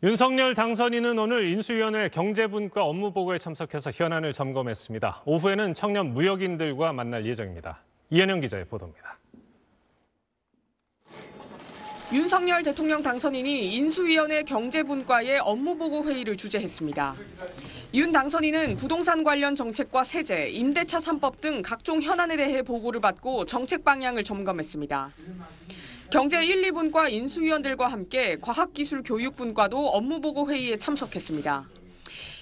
윤석열 당선인은 오늘 인수위원회 경제분과 업무보고에 참석해서 현안을 점검했습니다. 오후에는 청년 무역인들과 만날 예정입니다. 이현영 기자의 보도입니다. 윤석열 대통령 당선인이 인수위원회 경제분과의 업무보고 회의를 주재했습니다. 윤 당선인은 부동산 관련 정책과 세제, 임대차 3법 등 각종 현안에 대해 보고를 받고 정책 방향을 점검했습니다. 경제 1, 2분과 인수위원들과 함께 과학기술교육분과도 업무보고 회의에 참석했습니다.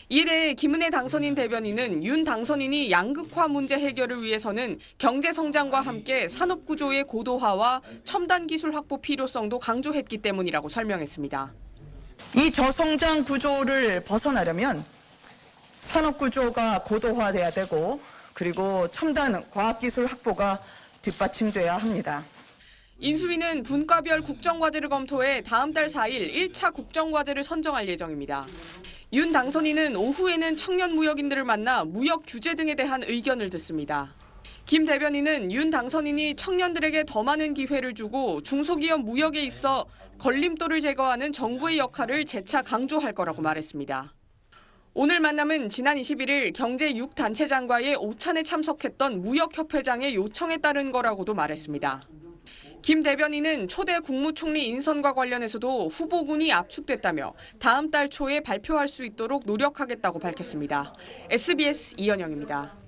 이에 대해 김은혜 당선인 대변인은 윤 당선인이 양극화 문제 해결을 위해서는 경제 성장과 함께 산업구조의 고도화와 첨단 기술 확보 필요성도 강조했기 때문이라고 설명했습니다. 이 저성장 구조를 벗어나려면 산업구조가 고도화돼야 되고 그리고 첨단 과학기술 확보가 뒷받침돼야 합니다. 인수위는 분과별 국정과제를 검토해 다음 달 4일 1차 국정과제를 선정할 예정입니다. 윤 당선인은 오후에는 청년 무역인들을 만나 무역 규제 등에 대한 의견을 듣습니다. 김 대변인은 윤 당선인이 청년들에게 더 많은 기회를 주고 중소기업 무역에 있어 걸림돌을 제거하는 정부의 역할을 재차 강조할 거라고 말했습니다. 오늘 만남은 지난 21일 경제 6단체장과의 오찬에 참석했던 무역협회장의 요청에 따른 거라고도 말했습니다. 김 대변인은 초대 국무총리 인선과 관련해서도 후보군이 압축됐다며 다음 달 초에 발표할 수 있도록 노력하겠다고 밝혔습니다. SBS 이현영입니다.